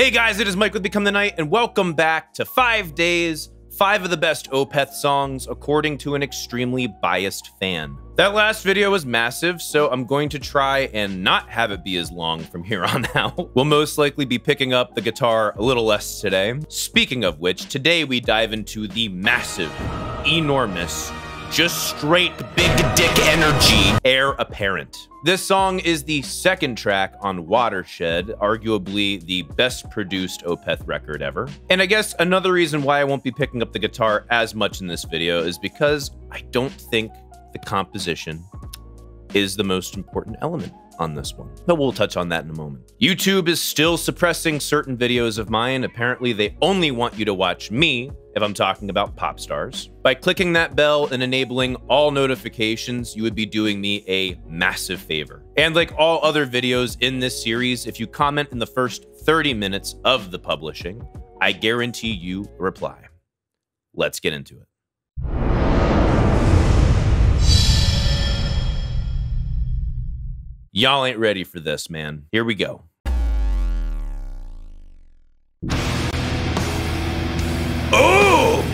Hey guys, it is Mike with Become The Knight, and welcome back to 5 days, 5 of the best Opeth songs, according to an extremely biased fan. That last video was massive, so I'm going to try and not have it be as long from here on out. We'll most likely be picking up the guitar a little less today. Speaking of which, today we dive into the massive, enormous, just straight big dick energy, Heir Apparent. This song is the second track on Watershed, arguably the best produced Opeth record ever. And I guess another reason why I won't be picking up the guitar as much in this video is because I don't think the composition is the most important element on this one, but we'll touch on that in a moment. YouTube is still suppressing certain videos of mine. Apparently they only want you to watch me if I'm talking about pop stars. By clicking that bell and enabling all notifications, you would be doing me a massive favor. And like all other videos in this series, if you comment in the first 30 minutes of the publishing, I guarantee you a reply. Let's get into it. Y'all ain't ready for this, man. Here we go. Oh!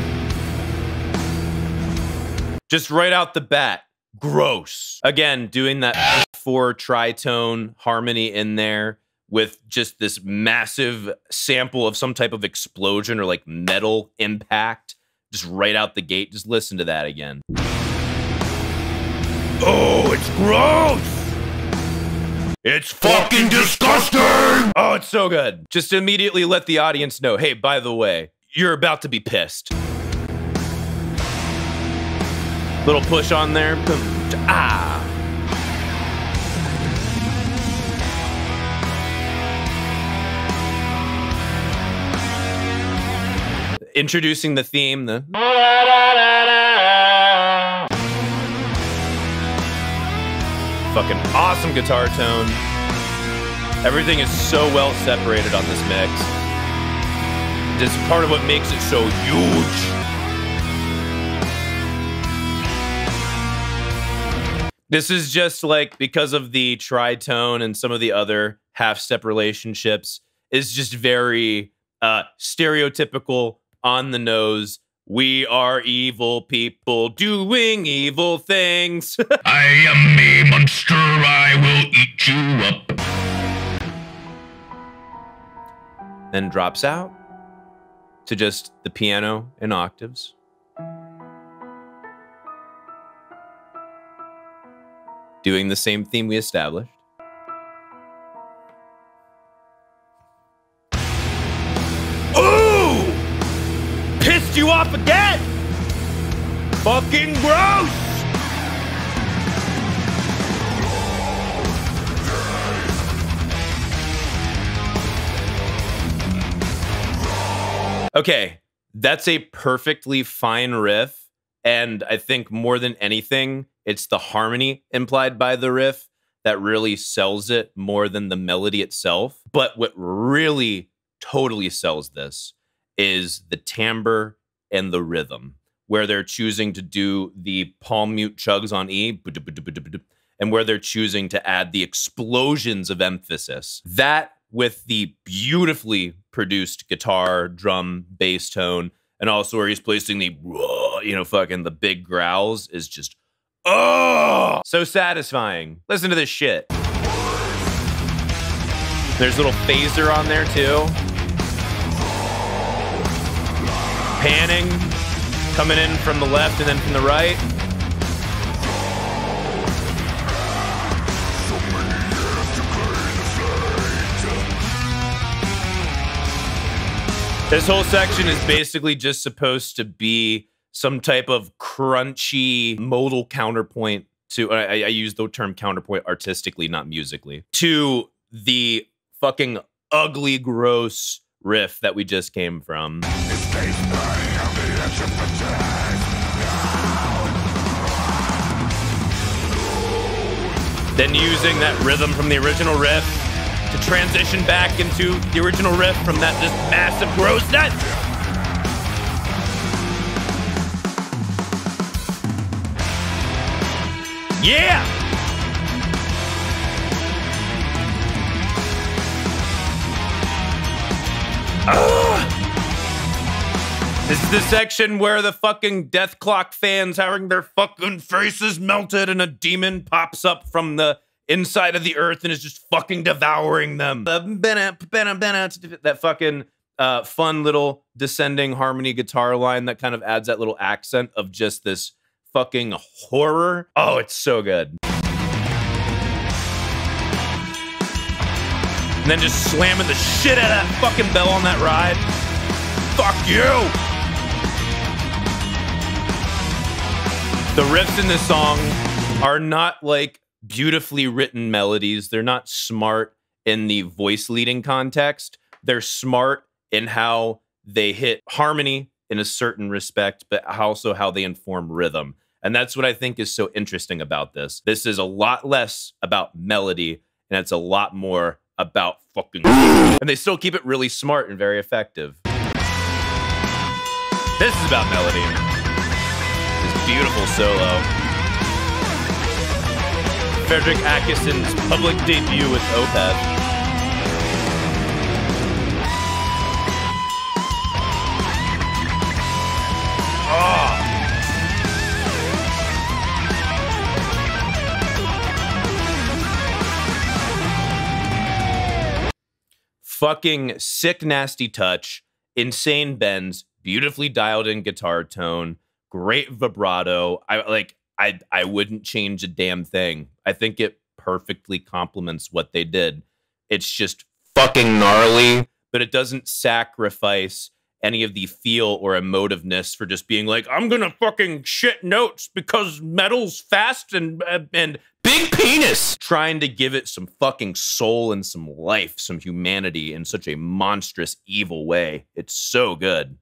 Just right out the bat, gross. Again, doing that 4 tritone harmony in there with just this massive sample of some type of explosion or like metal impact, just right out the gate. Just listen to that again. Oh, it's gross. It's fucking disgusting! Oh, it's so good. Just immediately let the audience know, hey, by the way, you're about to be pissed. Little push on there. Ah! Introducing the theme, fucking awesome guitar tone. Everything is so well separated on this mix. This is part of what makes it so huge. This is just like, because of the tritone and some of the other half-step relationships, is just very stereotypical, on the nose. We are evil people doing evil things. I am a monster, I will eat you up. Then drops out to just the piano in octaves. Doing the same theme we established. You off again! Fucking gross! Okay, that's a perfectly fine riff, and I think more than anything, it's the harmony implied by the riff that really sells it more than the melody itself. But what really totally sells this is the timbre and the rhythm, where they're choosing to do the palm mute chugs on E, and where they're choosing to add the explosions of emphasis. That, with the beautifully produced guitar, drum, bass tone, and also where he's placing the, fucking the big growls, is just, oh! So satisfying. Listen to this shit. There's a little phaser on there too. Panning, coming in from the left and then from the right. This whole section is basically just supposed to be some type of crunchy modal counterpoint to, I use the term counterpoint artistically, not musically, to the fucking ugly, gross riff that we just came from. Then using that rhythm from the original riff to transition back into the original riff from that just massive grossness. Yeah! This is the section where the fucking Death Clock fans having their fucking faces melted and a demon pops up from the inside of the earth and is just fucking devouring them. That fucking fun little descending harmony guitar line that kind of adds that little accent of just this fucking horror. Oh, it's so good. And then just slamming the shit out of that fucking bell on that ride. Fuck you. The riffs in this song are not like beautifully written melodies. They're not smart in the voice leading context. They're smart in how they hit harmony in a certain respect, but also how they inform rhythm. And that's what I think is so interesting about this. This is a lot less about melody, and it's a lot more about fucking... And they still keep it really smart and very effective. This is about melody. Beautiful solo. Frederick Atkinson's public debut with Opeth. Oh. Fucking sick, nasty touch, insane bends, beautifully dialed in guitar tone. Great vibrato. I wouldn't change a damn thing. I think it perfectly complements what they did. It's just fucking gnarly, but it doesn't sacrifice any of the feel or emotiveness for just being like, I'm gonna fucking shit notes because metal's fast and big penis. Trying to give it some fucking soul and some life, some humanity in such a monstrous evil way. It's so good.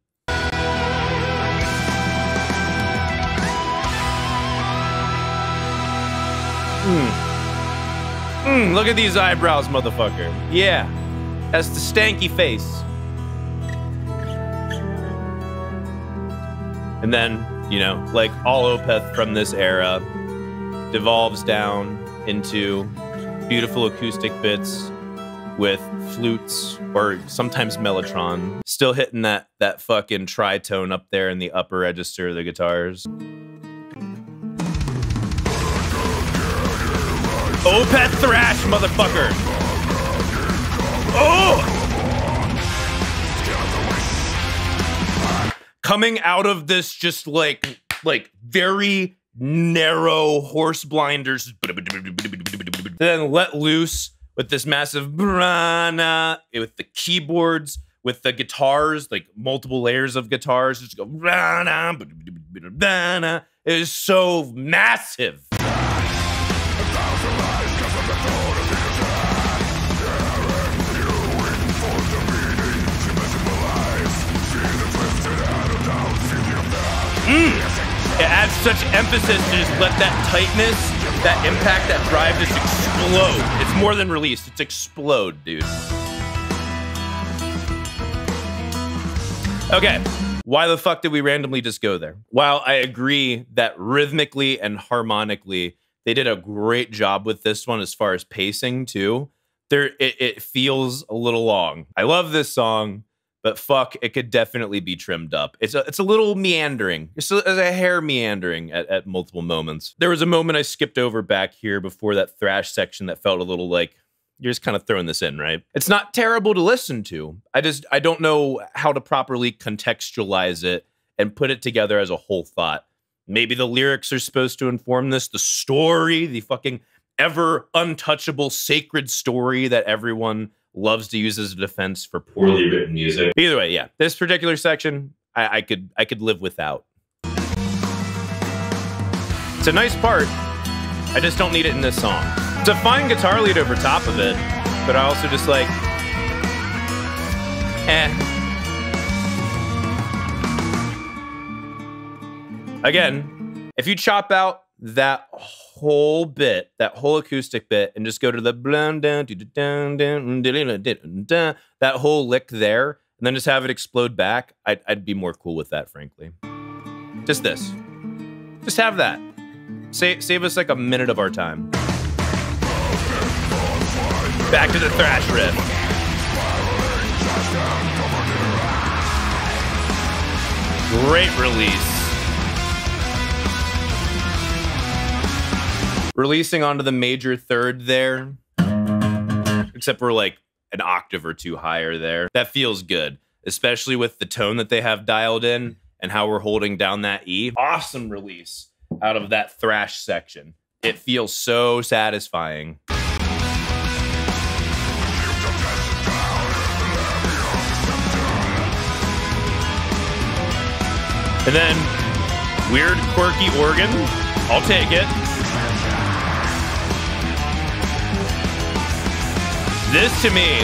Look at these eyebrows, motherfucker. Yeah, that's the stanky face. And then, you know, like all Opeth from this era devolves down into beautiful acoustic bits with flutes or sometimes mellotron. Still hitting that fucking tritone up there in the upper register of the guitars. Opeth thrash, motherfucker. Oh! Coming out of this just like very narrow horse blinders. Then let loose with this massive brana, with the keyboards, with the guitars, like multiple layers of guitars. Just go brana. It is so massive. It adds such emphasis to just let that tightness, that impact, that drive just explode. It's more than released, it's explode, dude. Okay, why the fuck did we randomly just go there? While I agree that rhythmically and harmonically, they did a great job with this one as far as pacing too, it feels a little long. I love this song. But fuck, it could definitely be trimmed up. It's a little meandering. It's a hair meandering at multiple moments. There was a moment I skipped over back here before that thrash section that felt a little like, you're just kind of throwing this in, right? It's not terrible to listen to. I don't know how to properly contextualize it and put it together as a whole thought. Maybe the lyrics are supposed to inform this, the story, the fucking ever untouchable sacred story that everyone loves to use as a defense for poorly written music. Either way, yeah, this particular section, I could live without. It's a nice part. I just don't need it in this song. It's a fine guitar lead over top of it, but I also just like, Again, if you chop out that whole bit, that whole acoustic bit, and just go to the that whole lick there, and then just have it explode back, I'd be more cool with that, frankly. Just this. Just have that. Save us like a minute of our time. Back to the thrash riff. Great release. Releasing onto the major third there. Except we're like an octave or two higher there. That feels good, especially with the tone that they have dialed in and how we're holding down that E. Awesome release out of that thrash section. It feels so satisfying. And then, weird, quirky organ. I'll take it. This, to me,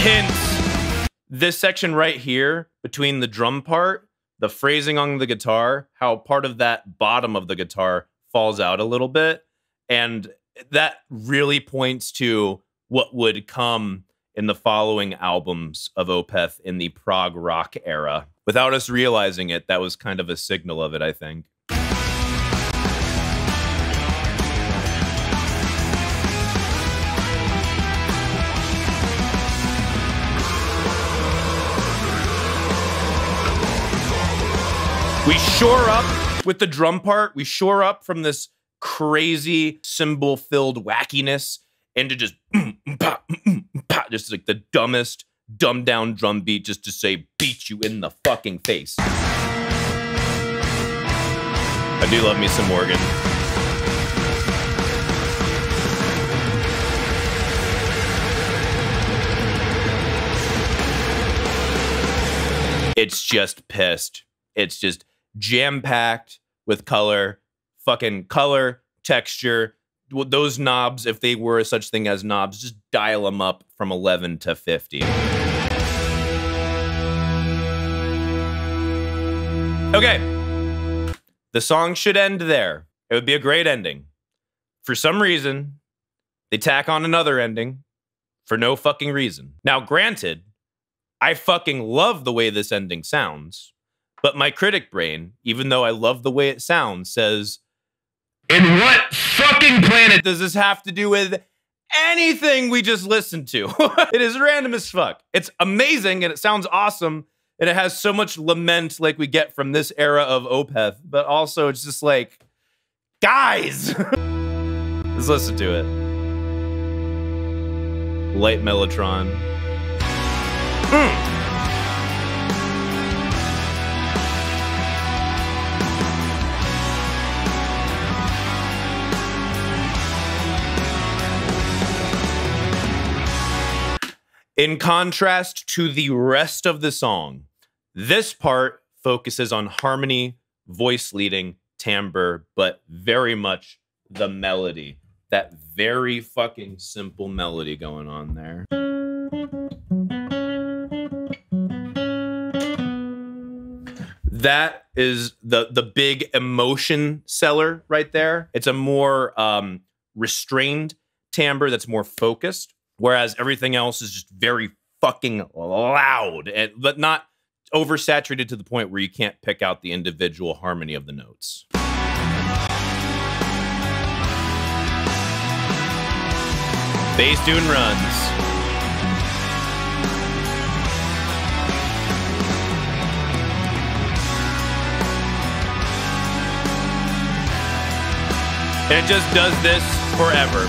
hints. This section right here, between the drum part, the phrasing on the guitar, how part of that bottom of the guitar falls out a little bit. And that really points to what would come in the following albums of Opeth in the prog rock era. Without us realizing it, that was kind of a signal of it, I think. We shore up with the drum part. We shore up from this crazy cymbal-filled wackiness into just just like the dumbest dumbed down drum beat, just to say, beat you in the fucking face. I do love me some organ. It's just pissed. It's just jam-packed with color, fucking color, texture. Those knobs, if they were such thing as knobs, just dial them up from 11 to 50. Okay, the song should end there. It would be a great ending. For some reason, they tack on another ending for no fucking reason. Now, granted, I fucking love the way this ending sounds, but my critic brain, even though I love the way it sounds, says, in what fucking planet does this have to do with anything we just listened to? It is random as fuck. It's amazing and it sounds awesome. And it has so much lament like we get from this era of Opeth, but also it's just like, guys, let's listen to it. Light mellotron. In contrast to the rest of the song, this part focuses on harmony, voice leading, timbre, but very much the melody. That very fucking simple melody going on there. That is the big emotion seller right there. It's a more restrained timbre that's more focused. Whereas everything else is just very fucking loud, and, but not oversaturated to the point where you can't pick out the individual harmony of the notes. Bass tune runs. And it just does this forever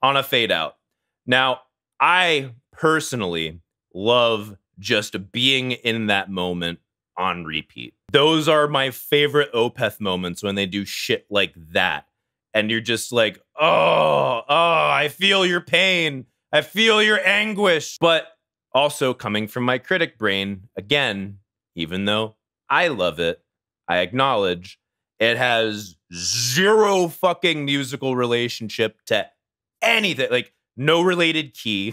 on a fade out. Now, I personally love just being in that moment on repeat. Those are my favorite Opeth moments when they do shit like that. And you're just like, oh, I feel your pain. I feel your anguish. But also coming from my critic brain, again, even though I love it, I acknowledge it has zero fucking musical relationship to anything. Like, no related key.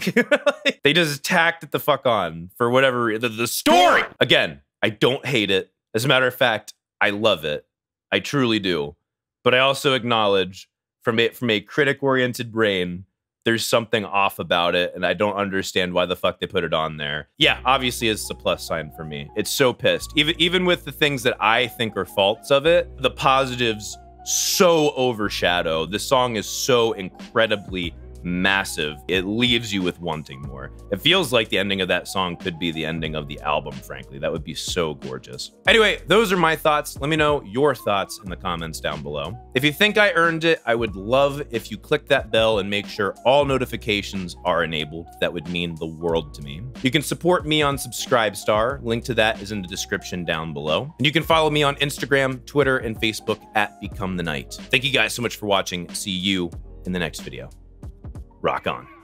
They just tacked it the fuck on for whatever reason. The story. Again, I don't hate it. As a matter of fact, I love it. I truly do. But I also acknowledge from a critic-oriented brain, there's something off about it, and I don't understand why the fuck they put it on there. Yeah, obviously it's a plus sign for me. It's so pissed. Even with the things that I think are faults of it, the positives so overshadow. The song is so incredibly massive. It leaves you with wanting more. It feels like the ending of that song could be the ending of the album, frankly. That would be so gorgeous. Anyway, those are my thoughts. Let me know your thoughts in the comments down below. If you think I earned it, I would love if you click that bell and make sure all notifications are enabled. That would mean the world to me. You can support me on Subscribestar. Link to that is in the description down below. And you can follow me on Instagram, Twitter, and Facebook at Become The Knight. Thank you guys so much for watching. See you in the next video. Rock on.